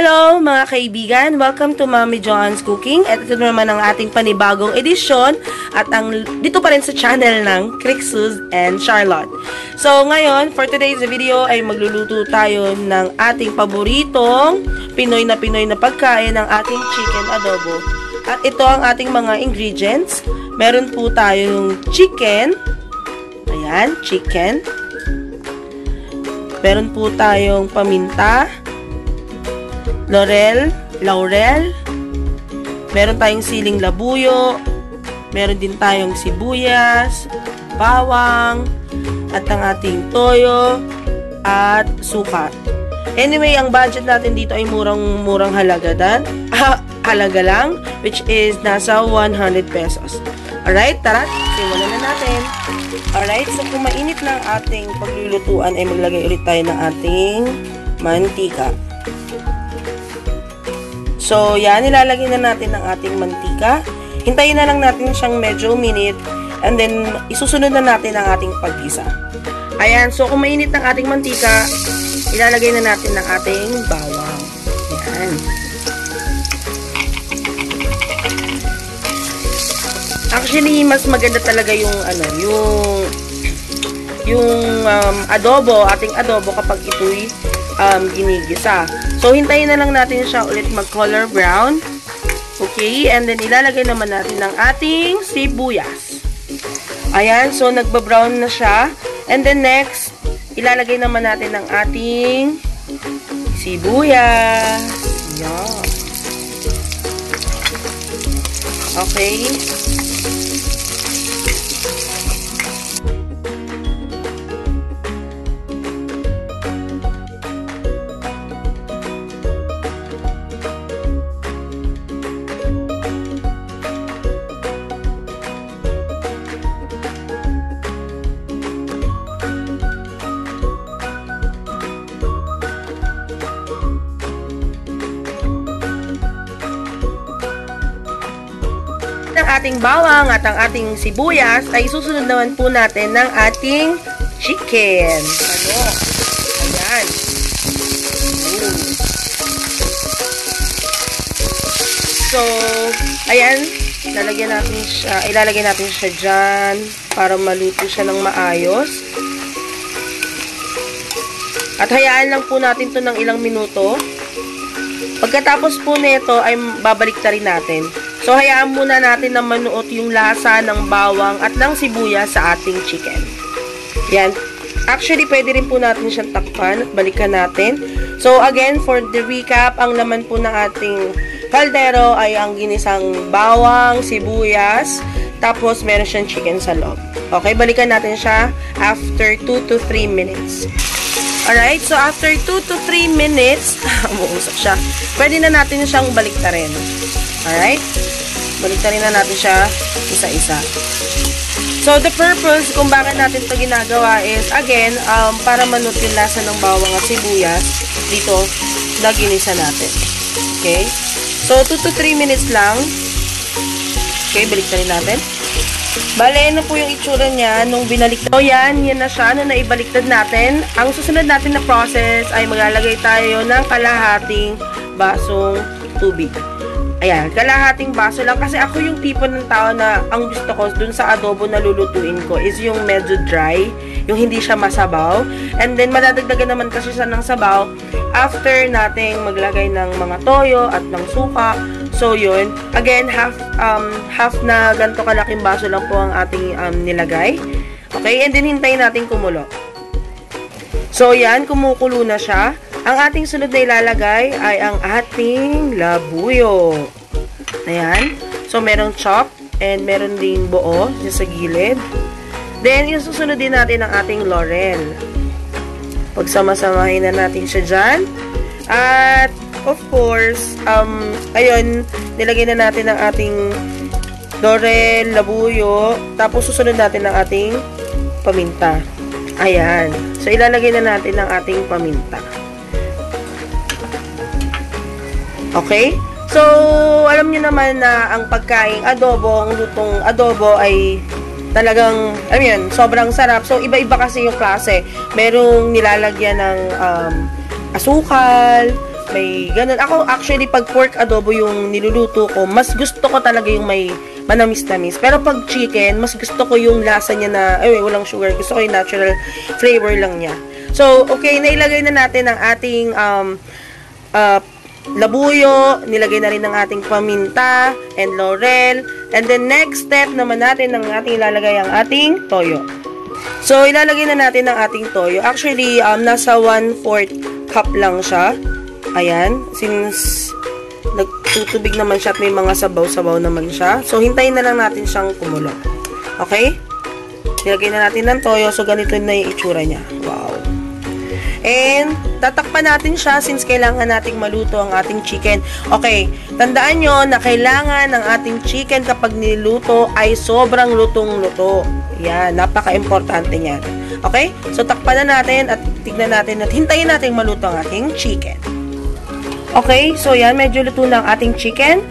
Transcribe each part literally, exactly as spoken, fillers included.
Hello mga kaibigan, welcome to Mommy John's Cooking. At ito naman ang ating panibagong edisyon at ang dito pa rin sa channel ng Crixus and Charlotte. So ngayon, for today's video ay magluluto tayo ng ating paboritong Pinoy na Pinoy na pagkain, ng ating chicken adobo. At ito ang ating mga ingredients. Meron po tayong chicken. Ayan, chicken. Meron po tayong paminta. Laurel, laurel. Meron tayong siling labuyo. Meron din tayong sibuyas, bawang, at ang ating toyo at suka. Anyway, ang budget natin dito ay murang-murang halaga dan. halaga lang, which is nasa one hundred pesos. Alright, tara, simulan na natin. Alright, so kung mainit na ang ating paglulutuan ay maglagay ulit tayo ng ating mantika. So, yan, nilalagay na natin ang ating mantika. Hintayin na lang natin siyang medyo minute. And then, isusunod na natin ang ating pag-isa. Ayan, so kung mainit ang ating mantika, ilalagay na natin ang ating bawang. Ayan. Actually, mas maganda talaga yung, ano, yung, yung um, adobo, ating adobo kapag ito'y um, ginigisa. So, hintayin na lang natin siya ulit mag-color brown. Okay, and then ilalagay naman natin ang ating sibuyas. Ayan, so nagba-brown na siya. And then next, ilalagay naman natin ang ating sibuyas. Ayan. Okay. Ang ating bawang at ang ating sibuyas ay susunod naman po natin ng ating chicken. Ano? Ayan. Ooh. So, ayan. Ilalagay natin siya. Ilalagay natin siya dyan para maluto siya ng maayos. At hayaan lang po natin to ng ilang minuto. Pagkatapos po nito ay babaliktarin natin. So, hayaan muna natin na manuot yung lasa ng bawang at ng sibuyas sa ating chicken. Yan. Actually, pwede rin po natin siyang takpan at balikan natin. So, again, for the recap, ang laman po ng ating kaldero ay ang ginisang bawang, sibuyas, tapos meron siyang chicken sa loob. Okay, balikan natin siya after two to three minutes. Alright, so after two to three minutes, umuusap siya, pwede na natin siyang baliktarin. Alright? Baliktarin na natin siya isa-isa. So, the purpose kung bakit natin ito ginagawa is, again, um, para manut yung lasa ng bawang at sibuyas dito na ginisa natin. Okay? So, two to three minutes lang. Okay, baliktarin natin. Bale, na po yung itsura niya nung binaliktad. So, yan, yan na siya. Nung naibaliktad natin, ang susunod natin na process ay maglalagay tayo ng kalahating basong tubig. Ayan, kalahating baso lang. Kasi ako yung tipo ng tao na ang gusto ko dun sa adobo na lulutuin ko is yung medyo dry, yung hindi siya masabaw. And then, madadagdagan naman kasi siya ng sabaw after nating maglagay ng mga toyo at ng suka. So, yun. Again, half, um, half na ganito kalaking baso lang po ang ating um, nilagay. Okay, and then hintayin natin kumulo. So, yan, kumukulo na siya. Ang ating sunod na ilalagay ay ang ating labuyo. Ayan. So, merong chop and meron ding buo dyan sa gilid. Then, yung susunod din natin ang ating laurel. Pagsamasamahin na natin siya dyan. At, of course, um, ayun, nilagay na natin ang ating laurel, labuyo. Tapos, susunod natin ang ating paminta. Ayan. So, ilalagay na natin ang ating paminta. Okay? So, alam niyo naman na ang pagkain adobo, ang lutong adobo ay talagang, alam yun, sobrang sarap. So, iba-iba kasi yung klase. Merong nilalagyan ng um, asukal, May ganun. Ako, actually, pag pork adobo yung niluluto ko, mas gusto ko talaga yung may manamis-namis. Pero pag chicken, mas gusto ko yung lasa niya na, ay, walang sugar. Gusto ko yung natural flavor lang niya. So, okay, nailagay na natin ang ating um, uh, labuyo. Nilagay na rin ang ating paminta and laurel. And then, next step naman natin ng ating ilalagay ang ating toyo. So, ilalagay na natin ang ating toyo. Actually, um, nasa one fourth cup lang siya. Ayan, since nagtutubig naman siya at may mga sabaw-sabaw naman siya. So, hintayin na lang natin siyang kumulo. Okay? Nilagay na natin ng toyo. So, ganito na yung itsura niya. Wow. And, tatakpan natin siya since kailangan nating maluto ang ating chicken. Okay, tandaan nyo na kailangan ng ating chicken kapag niluto ay sobrang lutong-luto. Yan, napaka-importante niyan. Okay? So, takpan na natin at tignan natin at hintayin natin maluto ang ating chicken. Okay, so yan, medyo luto na ang ating chicken.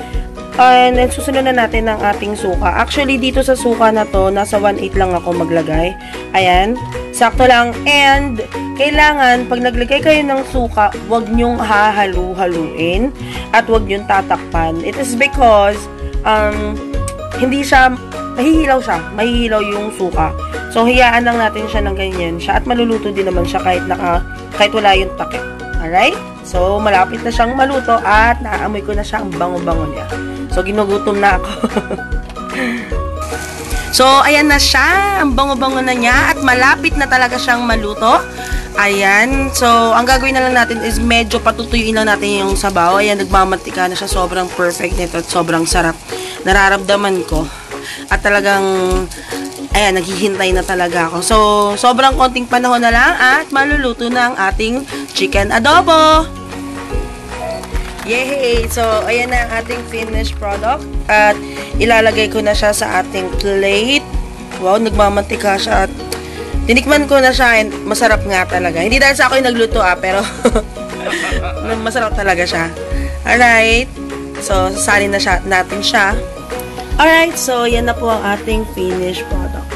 And then, susunod na natin ang ating suka. Actually, dito sa suka na to, nasa one eighth lang ako maglagay. Ayan, sakto lang. And, kailangan, pag naglagay kayo ng suka, huwag nyong hahalu-haluin at huwag nyong tatakpan. It is because, um, hindi siya, mahihilaw siya. Mahihilaw yung suka. So, hiyaan lang natin siya ng ganyan siya. At maluluto din naman siya kahit, naka, kahit wala yung takip. Alright? So, malapit na siyang maluto at naaamoy ko na siya ang bango-bango niya. So, ginugutom na ako. So, ayan na siya. Ang bango-bango na niya at malapit na talaga siyang maluto. Ayan. So, ang gagawin na lang natin is medyo patutuyuin lang natin yung sabaw. Ayan, nagmamantika na siya. Sobrang perfect nito at sobrang sarap. Nararamdaman ko. At talagang, ayan, naghihintay na talaga ako. So, sobrang konting panahon na lang at maluluto na ang ating chicken adobo. Yay! So, ayan na ang ating finished product. At ilalagay ko na siya sa ating plate. Wow, nagmamantika siya at tinikman ko na siya and masarap nga talaga. Hindi dahil sa ako yung nagluto ah, pero masarap talaga siya. Alright. So, sasalin na siya, natin siya. Alright, so yan na po ang ating finished product.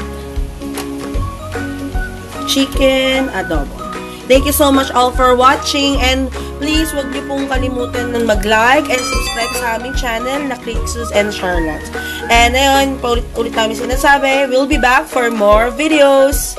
Chicken adobo. Thank you so much all for watching and please wag niyo pong kalimutan ng mag-like and subscribe sa aming channel na Crixus and Charlotte. And ayun, paulit-ulit namin sinasabi, we'll be back for more videos.